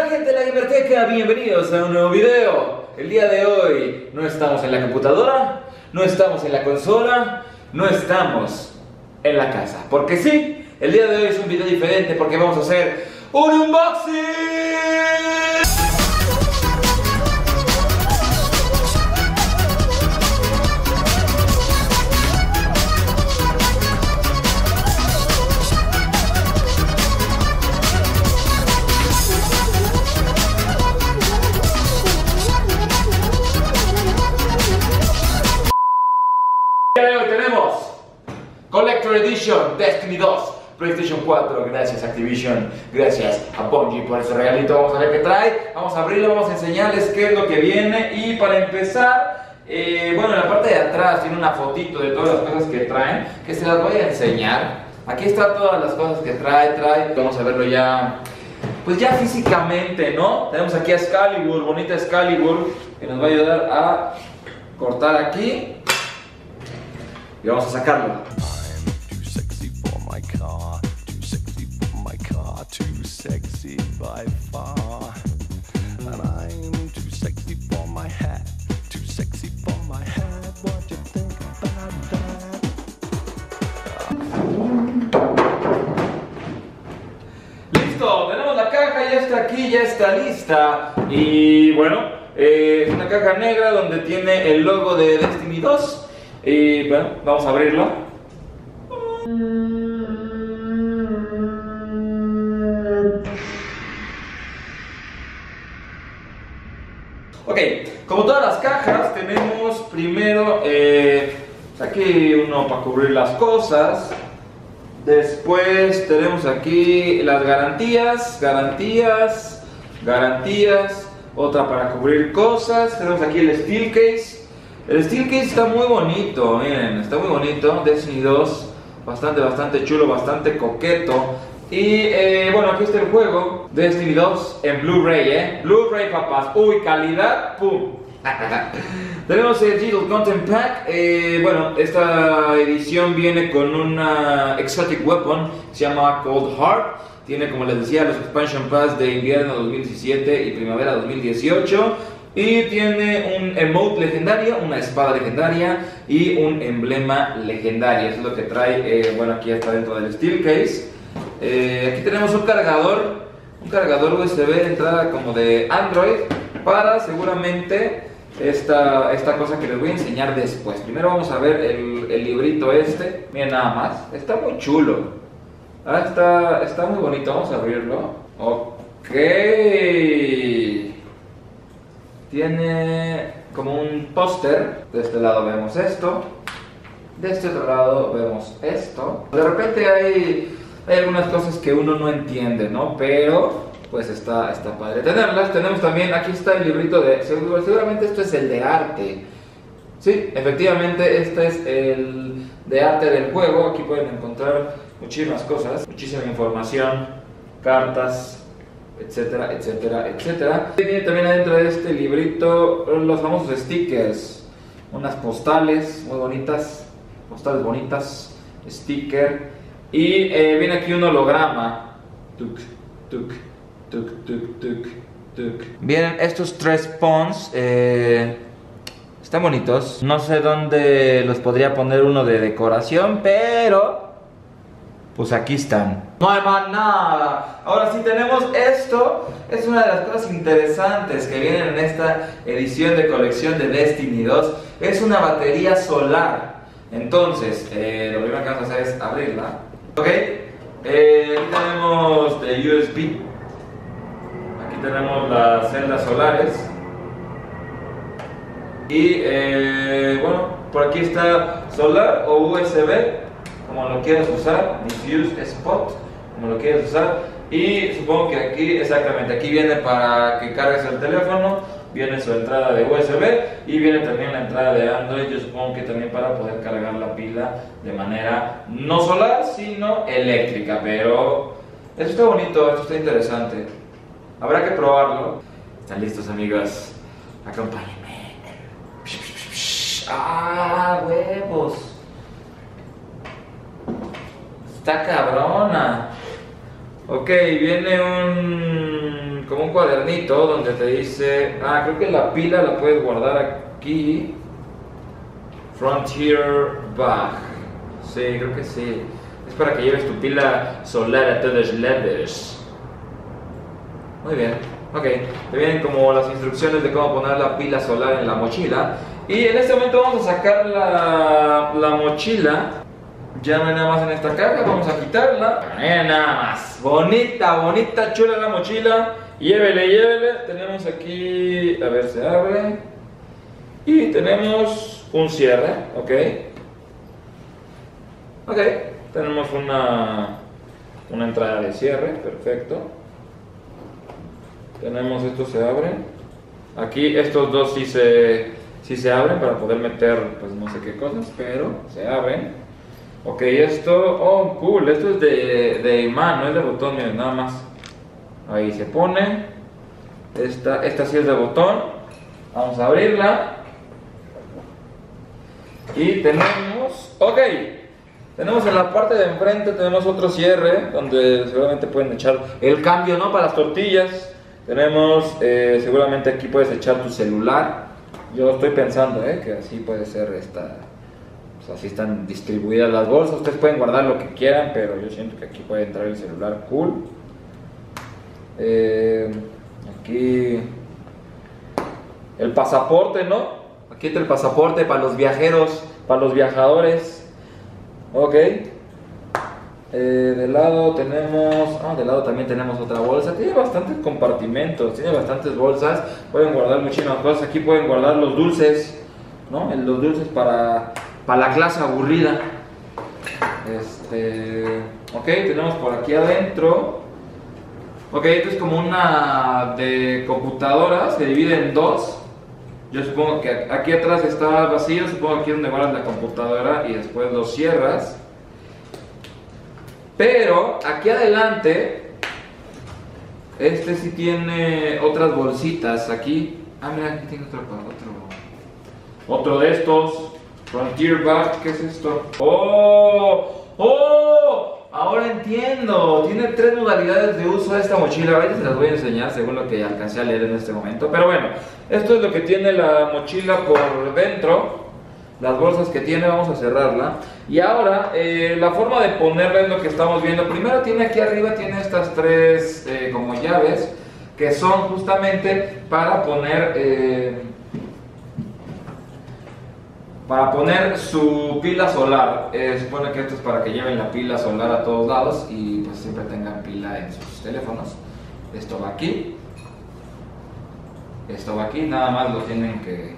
tal gente de La Gamerteca? Bienvenidos a un nuevo video. El día de hoy no estamos en la computadora, no estamos en la consola, no estamos en la casa. Porque sí, el día de hoy es un video diferente porque vamos a hacer un unboxing. Destiny 2, PlayStation 4, gracias Activision, gracias a Bungie por ese regalito. Vamos a ver qué trae, vamos a abrirlo, vamos a enseñarles qué es lo que viene. Y para empezar, bueno, en la parte de atrás tiene una fotito de todas las cosas que traen, que se las voy a enseñar. Aquí están todas las cosas que trae, vamos a verlo ya, pues ya físicamente, ¿no? Tenemos aquí a Excalibur, bonita Excalibur, que nos va a ayudar a cortar aquí. Y vamos a sacarlo. Sexy by far, and I'm too sexy for my hat, too sexy for my hat. What you think about that? Listo, tenemos la caja, ya está aquí, ya está lista. Y bueno, es una caja negra donde tiene el logo de Destiny 2. Y bueno, vamos a abrirlo. Ok, como todas las cajas tenemos primero aquí uno para cubrir las cosas. Después tenemos aquí las garantías, otra para cubrir cosas. Tenemos aquí el steel case. El steel case está muy bonito, miren, está muy bonito. Destiny 2, bastante chulo, bastante coqueto. Y bueno, aquí está el juego Destiny 2 en Blu-ray, Blu-ray, papás. Uy, calidad, pum. Tenemos el Digital Content Pack. Bueno, esta edición viene con una Exotic Weapon, se llama Cold Heart. Tiene, como les decía, los Expansion Pass de invierno 2017 y primavera 2018. Y tiene un emote legendario, una espada legendaria y un emblema legendario. Eso es lo que trae, bueno, aquí está dentro del Steel Case. Aquí tenemos un cargador USB, entrada como de Android, para seguramente esta cosa que les voy a enseñar después. Primero vamos a ver el librito este. Miren nada más, está muy chulo. Ah, está muy bonito, vamos a abrirlo. Ok. Tiene como un póster. De este lado vemos esto. De este otro lado vemos esto. De repente hay algunas cosas que uno no entiende, ¿no? Pero pues está padre tenerlas. Tenemos también, aquí está el librito de... Seguramente esto es el de arte. Sí, efectivamente este es el de arte del juego. Aquí pueden encontrar muchísimas cosas, muchísima información, cartas, etcétera, etcétera, etcétera. Tiene también adentro de este librito los famosos stickers. Unas postales muy bonitas, postales bonitas, sticker. Y viene aquí un holograma. Tuk, tuk, tuk, tuk, tuk, tuk. Vienen estos tres pons. Están bonitos. No sé dónde los podría poner uno de decoración, pero pues aquí están. No hay más nada. Ahora sí tenemos esto. Es una de las cosas interesantes que vienen en esta edición de colección de Destiny 2. Es una batería solar. Entonces, lo primero que vamos a hacer es abrirla. Ok, aquí tenemos el USB, aquí tenemos las celdas solares y bueno, por aquí está solar o USB, como lo quieras usar, diffuse spot, como lo quieras usar. Y supongo que aquí, exactamente, aquí viene para que cargues el teléfono, viene su entrada de USB y viene también la entrada de Android, yo supongo que también para poder cargar la pila de manera no solar, sino eléctrica. Pero esto está bonito, esto está interesante, habrá que probarlo. ¿Están listos, amigos? Acompáñenme. ¡Ah, huevos! Está cabrona. Ok, viene un... como un un cuadernito donde te dice, ah, creo que la pila la puedes guardar aquí. Frontier bag. Sí, creo que sí. Es para que lleves tu pila solar a todos lados. Muy bien, ok. Te vienen como las instrucciones de cómo poner la pila solar en la mochila. Y en este momento vamos a sacar la mochila. Ya no hay nada más en esta caja, vamos a quitarla. No hay nada más. Bonita, bonita, chula la mochila. Llévele, llévele. Tenemos aquí, a ver, se abre. Y tenemos un cierre, ok. Ok, tenemos una entrada de cierre, perfecto. Tenemos esto, se abre. Aquí estos dos sí se abren para poder meter, pues no sé qué cosas, pero se abren. Ok, esto, oh cool, esto es de imán, no es de botón, miren, nada más. Ahí se pone. Esta sí es de botón. Vamos a abrirla. Y tenemos, ok, tenemos en la parte de enfrente, tenemos otro cierre, donde seguramente pueden echar el cambio, ¿no? Para las tortillas. Tenemos, seguramente aquí puedes echar tu celular. Yo estoy pensando, que así puede ser esta... Así están distribuidas las bolsas. Ustedes pueden guardar lo que quieran, pero yo siento que aquí puede entrar el celular. Cool. Aquí el pasaporte, ¿no? Aquí está el pasaporte para los viajeros, para los viajadores. Ok. De lado tenemos... Ah, de lado también tenemos otra bolsa. Tiene bastantes compartimentos, tiene bastantes bolsas. Pueden guardar muchísimas cosas. Aquí pueden guardar los dulces, ¿no? Los dulces para la clase aburrida. Ok, tenemos por aquí adentro. Ok, esto es como una de computadoras, se divide en dos. Yo supongo que aquí atrás está vacío, supongo que aquí es donde guardas la computadora y después lo cierras. Pero aquí adelante, este sí tiene otras bolsitas aquí. Ah, mira, aquí tiene otro de estos. Frontier bag, ¿qué es esto? ¡Oh! ¡Oh! Ahora entiendo. Tiene tres modalidades de uso esta mochila. Ahora se las voy a enseñar según lo que alcancé a leer en este momento. Pero bueno, esto es lo que tiene la mochila por dentro. Las bolsas que tiene, vamos a cerrarla. Y ahora, la forma de ponerla es lo que estamos viendo. Primero tiene aquí arriba, tiene estas tres como llaves, que son justamente para poner... Para poner su pila solar. Supone que esto es para que lleven la pila solar a todos lados y pues siempre tengan pila en sus teléfonos. Esto va aquí. Esto va aquí, nada más lo tienen que...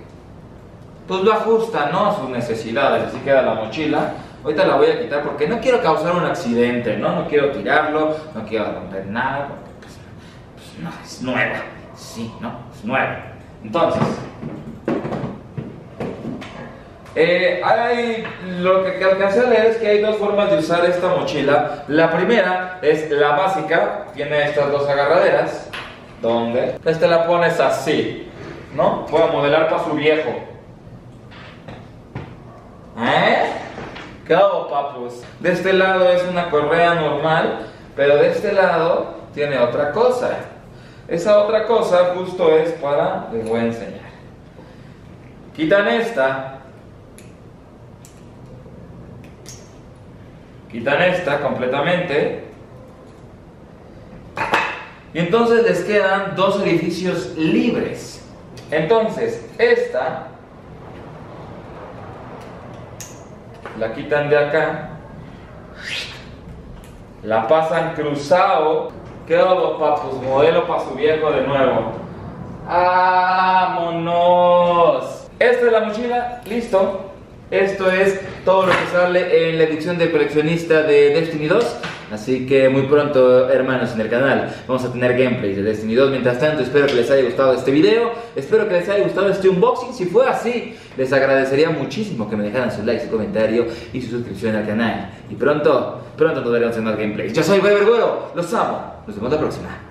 Pues lo ajustan, ¿no? A sus necesidades, así queda la mochila. Ahorita la voy a quitar porque no quiero causar un accidente, ¿no? No quiero tirarlo, no quiero romper nada, porque pues no, es nueva. Sí, ¿no? Es nueva. Entonces... lo que alcancé a leer es que hay dos formas de usar esta mochila. La primera es la básica, tiene estas dos agarraderas, donde este la pones así, ¿no? Voy a modelar para su viejo. ¿Qué hago, papus? De este lado es una correa normal, pero de este lado tiene otra cosa. Esa otra cosa justo es para... Les voy a enseñar. Quitan esta. Quitan esta completamente. Y entonces les quedan dos orificios libres. Entonces, esta la quitan de acá. La pasan cruzado. Quedó papus, modelo para su viejo de nuevo. ¡Vámonos! Esta es la mochila, listo. Esto es todo lo que sale en la edición de coleccionista de Destiny 2. Así que muy pronto, hermanos, en el canal vamos a tener gameplays de Destiny 2. Mientras tanto, espero que les haya gustado este video. Espero que les haya gustado este unboxing. Si fue así, les agradecería muchísimo que me dejaran su like, su comentario y su suscripción al canal. Y pronto nos veremos en más gameplays. Yo soy Berguro, los amo. Nos vemos la próxima.